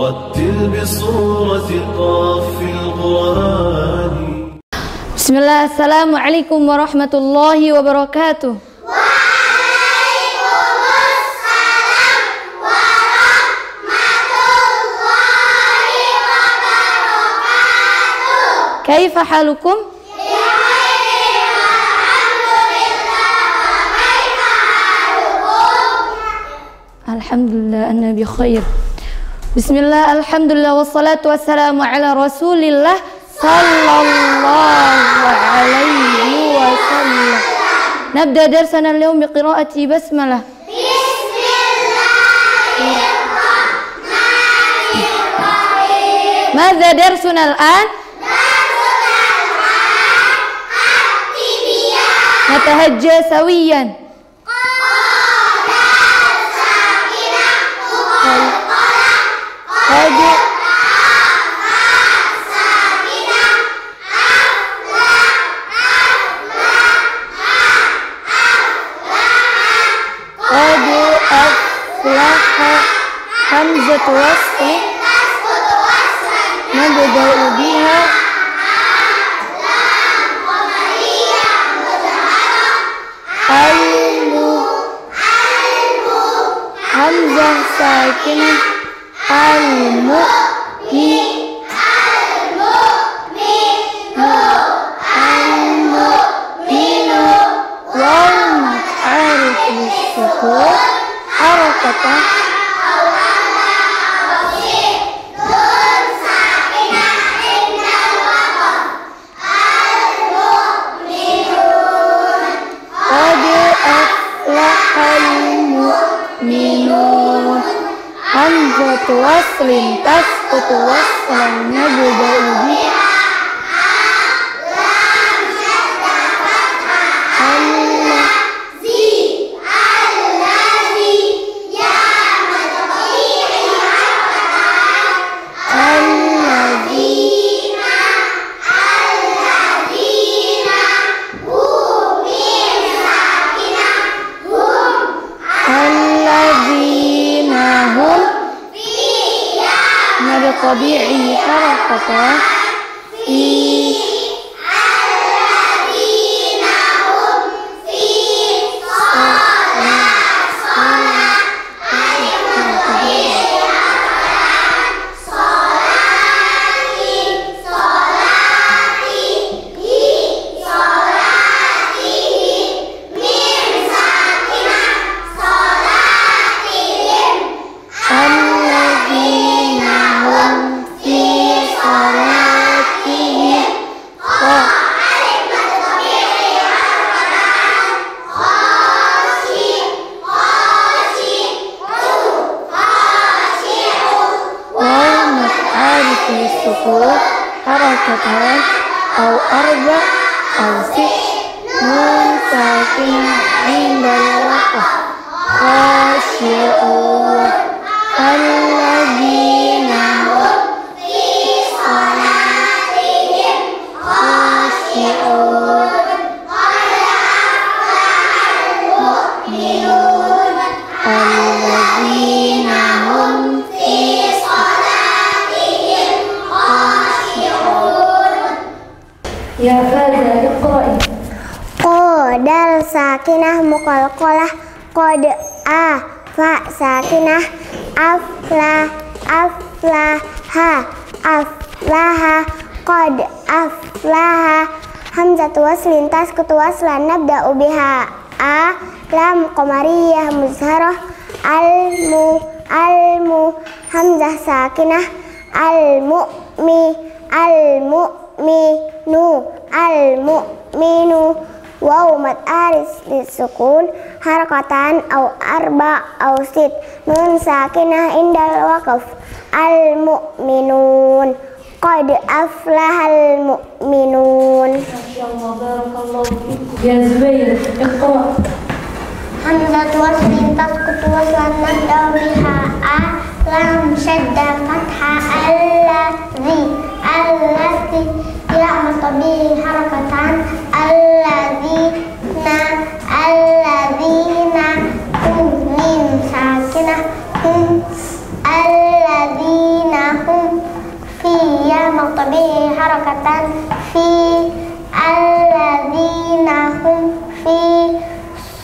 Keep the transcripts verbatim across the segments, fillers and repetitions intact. رتل بصورة قاف في القرآن. بسم الله. السلام عليكم ورحمة الله وبركاته. وعليكم السلام ورحمة الله وبركاته. كيف حالكم؟ Alhamdulillah, ana bi khair. Bismillah, alhamdulillah, wassalatu wassalamu ala rasulillah sallallahu alaihi wasallam. Nabda darsana al-yawm bi qira'ati basmalah. Bismillahirrahmanirrahim. Madza darsuna al-an? Darsuna al-an at-tibyan. Natahajja sawiyan. همزة وصل نبدأ بها الم همزة ساكنة المؤمن المؤمن والمتعارف للسكون حركة همزة وصل تسقط وصلا نبدأ بها الذي الذي يا متغير الذين الذين هم ساكنة هم الذين هم طبيعي حركة في الذين هم في صلاة صلاة حركتان أو أربع أو ست نون ساكنة عند الوقف خاشعون الذين هم في صلاتهم خاشعون قد أفلح المؤمنون الذين هم في يا فاضل اقرأي. قد ساكنة مقلقلة قد آ فا ساكنة أفلا أفلاها أفلاها قد أفلاها همزة وصل تسقط وصلا نبدأ بها آ لام قمرية مزهرة الم الم همزة ساكنة المؤمن المؤمن مينو المؤمن واو متعارف للسكون حركتان أو أربع أو ست نون ساكنة عند الوقف المؤمنون قد أفلح المؤمنون. ما شاء الله بارك الله فيك يا زبير. اقرأ. همزة وصل تسقط وصلا نبدأ بها أ لام شدة فتحة الذي الذي يعمل طبيعي حركتان الذين الذين هم من ساكنة هم الذين بركة في الذين هم في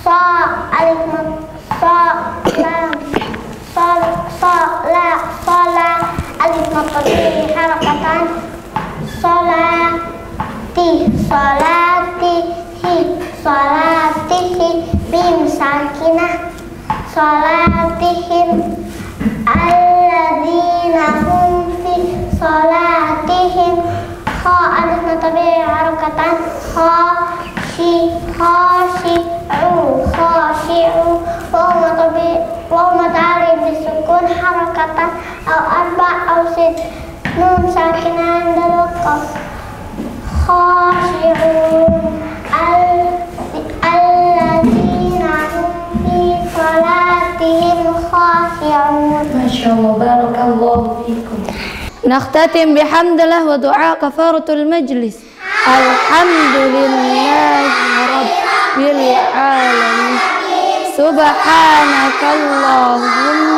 صلاة ألف مطلوب حركة صلاتي صلاتي صلاتي بيم ساكنة صلاتهم الذين هم في صلاتهم خاء ألف مطلوب حركة خاشي خاشعوا خاشعوا وهو متعلق بالسكون حركة أو أربع أو ست نون ساكنة عند الوقف خاشعون الذين هم في صلاتهم خاشعون. ما شاء الله بارك الله فيكم. نختتم بحمد الله ودعاء كفارة المجلس. الحمد لله رب العالمين. سبحانك اللهم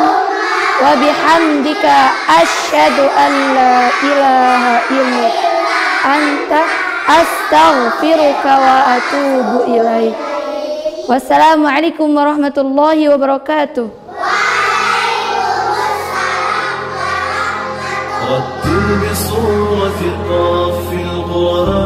وبحمدك أشهد أن لا إله إلا أنت أستغفرك وأتوب إليك. والسلام عليكم ورحمة الله وبركاته. رتل بصورة القاف الغرام.